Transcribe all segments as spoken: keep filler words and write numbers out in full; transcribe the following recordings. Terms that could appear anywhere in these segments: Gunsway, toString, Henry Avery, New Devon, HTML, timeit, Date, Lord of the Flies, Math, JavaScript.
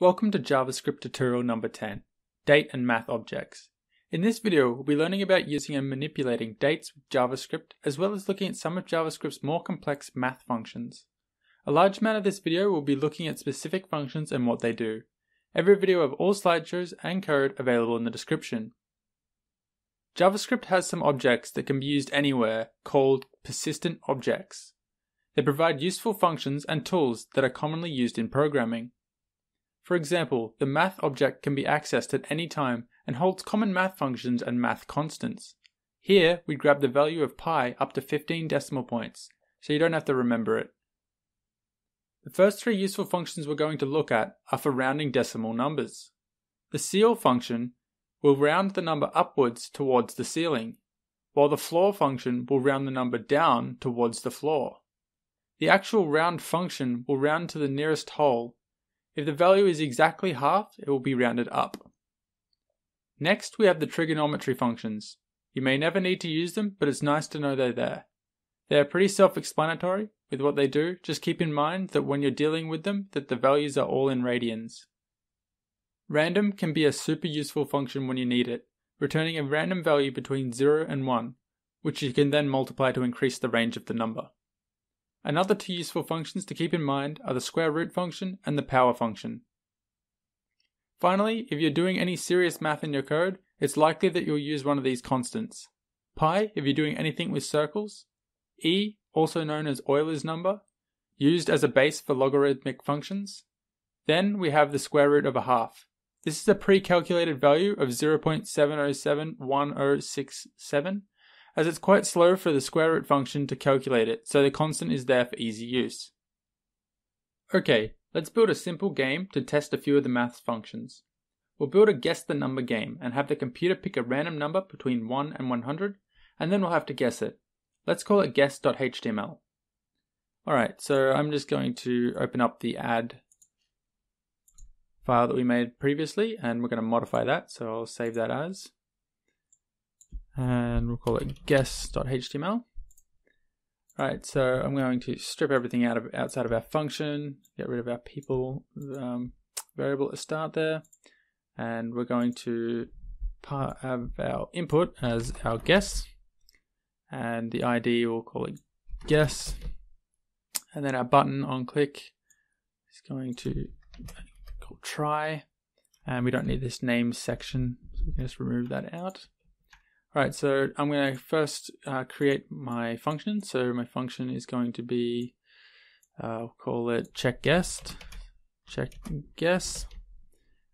Welcome to JavaScript tutorial number ten, Date and Math Objects. In this video, we'll be learning about using and manipulating dates with JavaScript, as well as looking at some of JavaScript's more complex math functions. A large amount of this video will be looking at specific functions and what they do. Every video of all slideshows and code available in the description. JavaScript has some objects that can be used anywhere, called persistent objects. They provide useful functions and tools that are commonly used in programming. For example, the math object can be accessed at any time and holds common math functions and math constants. Here, we grab the value of pi up to fifteen decimal points, so you don't have to remember it. The first three useful functions we're going to look at are for rounding decimal numbers. The ceil function will round the number upwards towards the ceiling, while the floor function will round the number down towards the floor. The actual round function will round to the nearest whole. If the value is exactly half, it will be rounded up. Next, we have the trigonometry functions. You may never need to use them, but it's nice to know they're there. They are pretty self-explanatory with what they do. Just keep in mind that when you're dealing with them, that the values are all in radians. Random can be a super useful function when you need it, returning a random value between zero and one, which you can then multiply to increase the range of the number. Another two useful functions to keep in mind are the square root function and the power function. Finally, if you're doing any serious math in your code, it's likely that you'll use one of these constants. Pi, if you're doing anything with circles. E, also known as Euler's number, used as a base for logarithmic functions. Then we have the square root of a half. This is a pre-calculated value of zero point seven zero seven one zero six seven. as it's quite slow for the square root function to calculate it, so the constant is there for easy use. Okay, let's build a simple game to test a few of the math functions. We'll build a guess the number game and have the computer pick a random number between one and one hundred, and then we'll have to guess it. Let's call it guess dot H T M L. Alright, so I'm just going to open up the add file that we made previously, and we're going to modify that, so I'll save that as. And we'll call it guess dot H T M L. Alright, so I'm going to strip everything out of outside of our function, get rid of our people um, variable at the start there, and we're going to have our input as our guess, and the I D we'll call it guess, and then our button on click is going to call try, and we don't need this name section, so we can just remove that out. Alright, so I'm going to first uh, create my function. So my function is going to be, uh, I'll call it check guessed, check guess,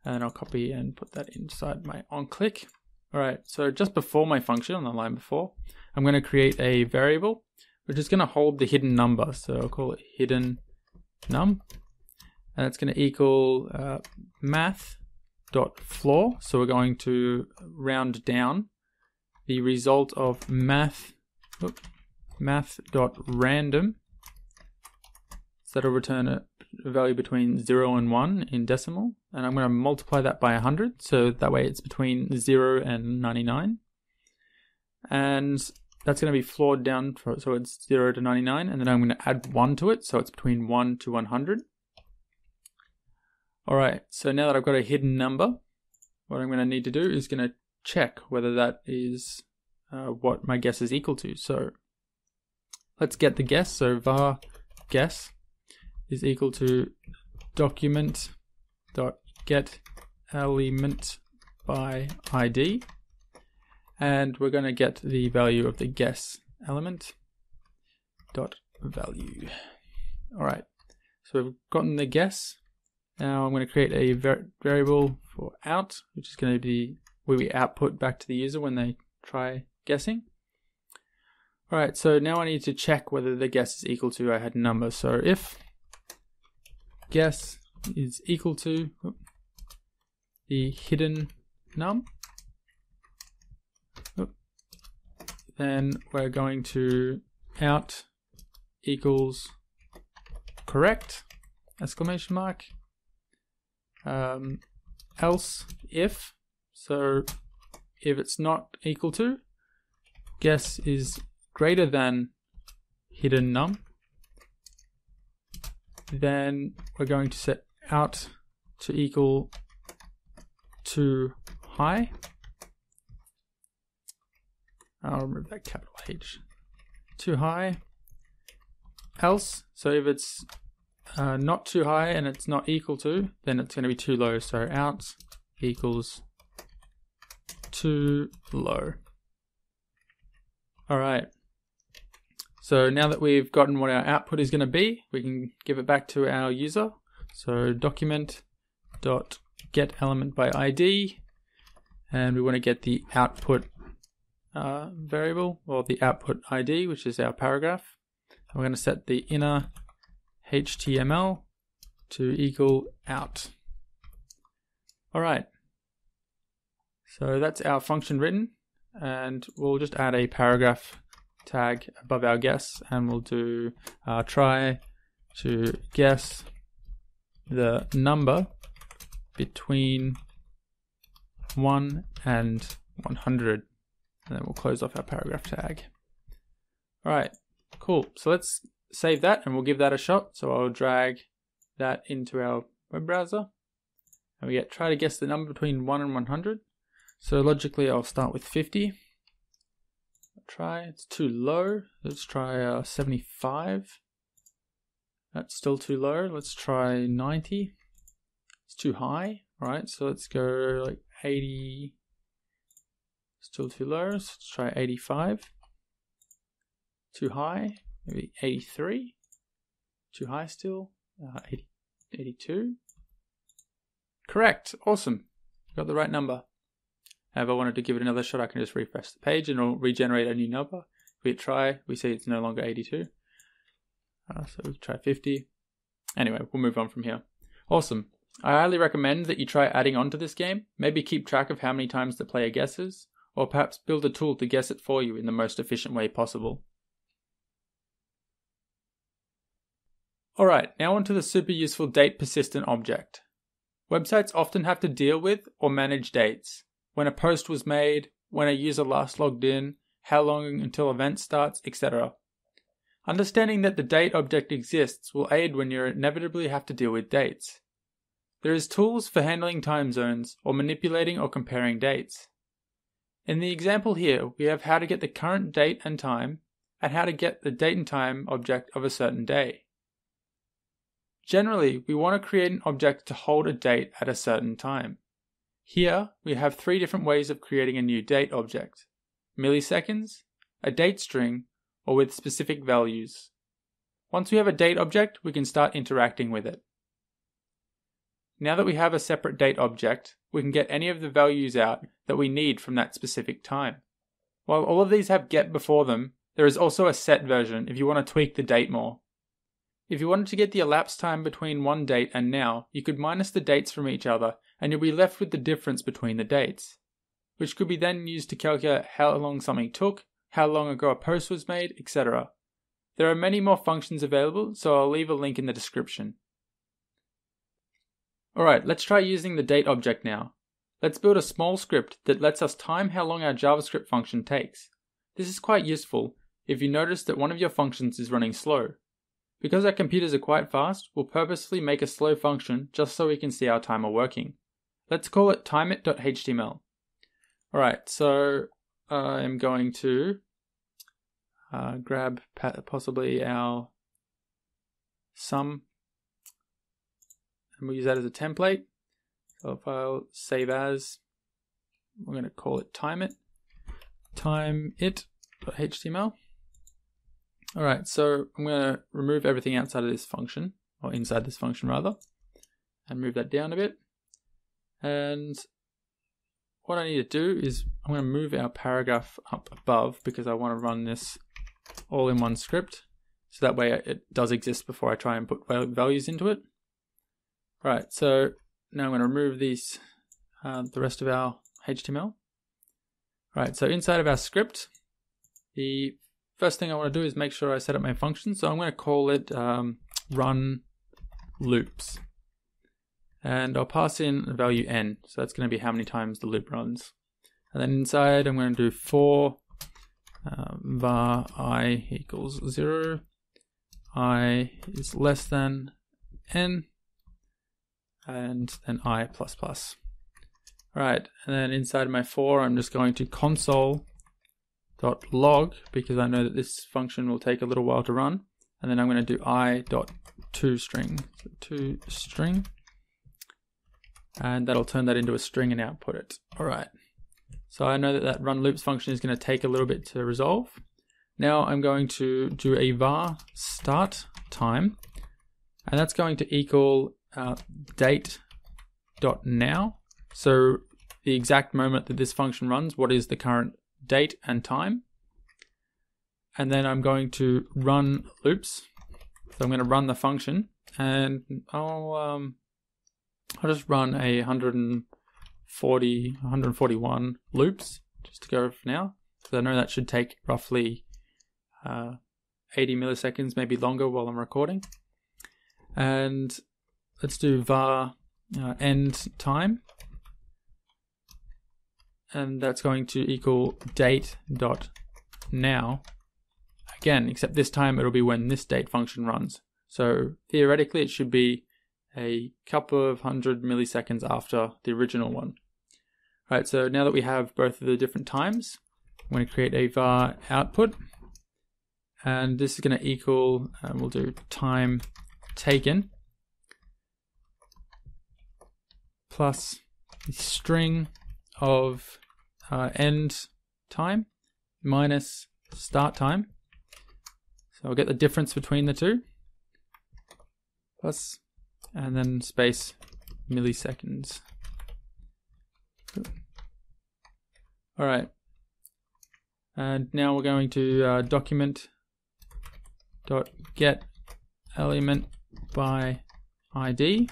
and I'll copy and put that inside my onClick. Alright, so just before my function, on the line before, I'm going to create a variable which is going to hold the hidden number. So I'll call it hidden num, and it's going to equal uh, math dot floor. So we're going to round down the result of math, oops, math.random, so that'll return a value between zero and one in decimal, and I'm going to multiply that by one hundred, so that way it's between zero and ninety-nine, and that's going to be floored down, for, so it's zero to ninety-nine, and then I'm going to add one to it, so it's between one to one hundred. Alright, so now that I've got a hidden number, what I'm going to need to do is going to check whether that is uh, what my guess is equal to. So let's get the guess. So var guess is equal to document dot get element by I D, and we're going to get the value of the guess element dot value. All right, so we've gotten the guess. Now I'm going to create a var variable for out, which is going to be where we output back to the user when they try guessing. Alright, so now I need to check whether the guess is equal to our hidden number. So if guess is equal to oops, the hidden num, oops, then we're going to out equals correct, exclamation mark, um, else if. So if it's not equal to, guess is greater than hidden num, then we're going to set out to equal to high. I'll remove that capital H. Too high. Else, so if it's uh, not too high and it's not equal to, then it's going to be too low. So out equals too low. All right. So now that we've gotten what our output is going to be, we can give it back to our user. So document dot get element by I D, and we want to get the output uh, variable or the output I D, which is our paragraph. And we're going to set the inner H T M L to equal out. All right. So that's our function written, and we'll just add a paragraph tag above our guess, and we'll do uh, try to guess the number between one and one hundred, and then we'll close off our paragraph tag. All right, cool. So let's save that and we'll give that a shot. So I'll drag that into our web browser, and we get try to guess the number between one and one hundred. So logically I'll start with fifty. Try, it's too low. Let's try uh, seventy-five. That's still too low. Let's try ninety. It's too high. All right, so let's go like eighty. Still too low. So let's try eighty-five. Too high. Maybe eighty-three. Too high still. Uh, eighty, eighty-two. Correct. Awesome. Got the right number. If I wanted to give it another shot, I can just refresh the page and it'll regenerate a new number. If we try, we see it's no longer eighty-two. Uh, so we try fifty. Anyway, we'll move on from here. Awesome. I highly recommend that you try adding on to this game. Maybe keep track of how many times the player guesses, or perhaps build a tool to guess it for you in the most efficient way possible. All right, now onto the super useful date persistent object. Websites often have to deal with or manage dates. When a post was made, when a user last logged in, how long until event starts, et cetera. Understanding that the date object exists will aid when you inevitably have to deal with dates. There is tools for handling time zones or manipulating or comparing dates. In the example here, we have how to get the current date and time, and how to get the date and time object of a certain day. Generally, we want to create an object to hold a date at a certain time. Here, we have three different ways of creating a new date object: milliseconds, a date string, or with specific values. Once we have a date object, we can start interacting with it. Now that we have a separate date object, we can get any of the values out that we need from that specific time. While all of these have get before them, there is also a set version if you want to tweak the date more. If you wanted to get the elapsed time between one date and now, you could minus the dates from each other, and you'll be left with the difference between the dates, which could be then used to calculate how long something took, how long ago a post was made, et cetera. There are many more functions available, so I'll leave a link in the description. Alright, let's try using the date object now. Let's build a small script that lets us time how long our JavaScript function takes. This is quite useful if you notice that one of your functions is running slow. Because our computers are quite fast, we'll purposely make a slow function just so we can see our timer working. Let's call it timeit.html. Alright, so I'm going to uh, grab possibly our sum, and we'll use that as a template. So if I'll save as, we're going to call it timeit, timeit.html. Alright, so I'm going to remove everything outside of this function, or inside this function rather, and move that down a bit. And what I need to do is I'm going to move our paragraph up above, because I want to run this all in one script, so that way it does exist before I try and put values into it. Alright, so now I'm going to remove these, uh, the rest of our H T M L. Alright, so inside of our script, the first thing I want to do is make sure I set up my function, so I'm going to call it um, run loops, and I'll pass in a value n, so that's going to be how many times the loop runs. And then inside I'm going to do for uh, var I equals zero, I is less than n, and then I plus plus. All right, and then inside my for, I'm just going to console dot log because I know that this function will take a little while to run. And then I'm going to do I dot toString, so toString, and that'll turn that into a string and output it. All right. So I know that that run loops function is going to take a little bit to resolve. Now I'm going to do a var start time, and that's going to equal uh, date dot now. So the exact moment that this function runs, what is the current date and time? And then I'm going to run loops. So I'm going to run the function, and I'll um, I'll just run a one hundred forty, one hundred forty-one loops just to go for now. So I know that should take roughly uh, eighty milliseconds, maybe longer, while I'm recording. And let's do var uh, end time, and that's going to equal date dot now. Again, except this time it'll be when this date function runs. So theoretically it should be a couple of hundred milliseconds after the original one. All right, so now that we have both of the different times, I'm going to create a var output, and this is going to equal, and we'll do time taken plus the string of uh, end time minus start time. So I'll get the difference between the two, plus, and then space milliseconds. All right. And now we're going to uh, document dot get element by I D,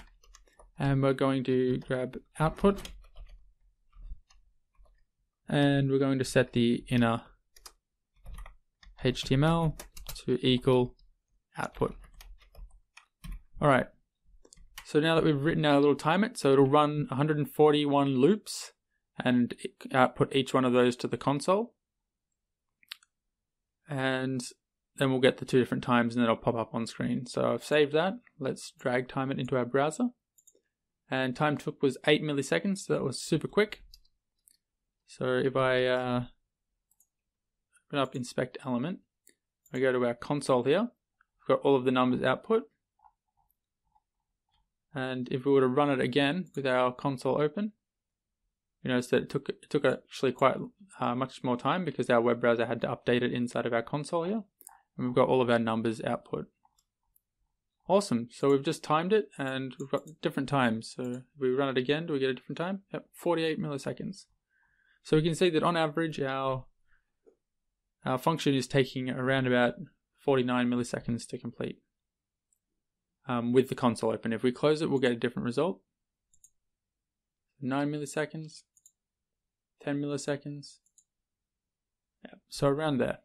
and we're going to grab output, and we're going to set the inner H T M L to equal output. All right. So now that we've written out a little time it, so it'll run one hundred forty-one loops and output each one of those to the console. And then we'll get the two different times, and then it'll pop up on screen. So I've saved that. Let's drag time it into our browser. And time took was eight milliseconds. So that was super quick. So if I uh, open up inspect element, we go to our console here, we've got all of the numbers output. And if we were to run it again with our console open, you notice that it took, it took actually quite uh, much more time because our web browser had to update it inside of our console here. And we've got all of our numbers output. Awesome, so we've just timed it and we've got different times. So if we run it again, do we get a different time? Yep, forty-eight milliseconds. So we can see that on average, our Our function is taking around about forty-nine milliseconds to complete um, with the console open. If we close it, we'll get a different result. nine milliseconds, ten milliseconds, yeah, so around there.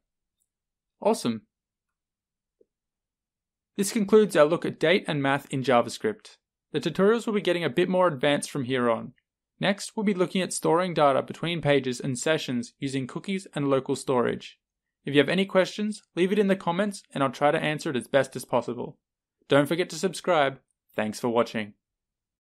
Awesome. This concludes our look at date and math in JavaScript. The tutorials will be getting a bit more advanced from here on. Next, we'll be looking at storing data between pages and sessions using cookies and local storage. If you have any questions, leave it in the comments and I'll try to answer it as best as possible. Don't forget to subscribe. Thanks for watching.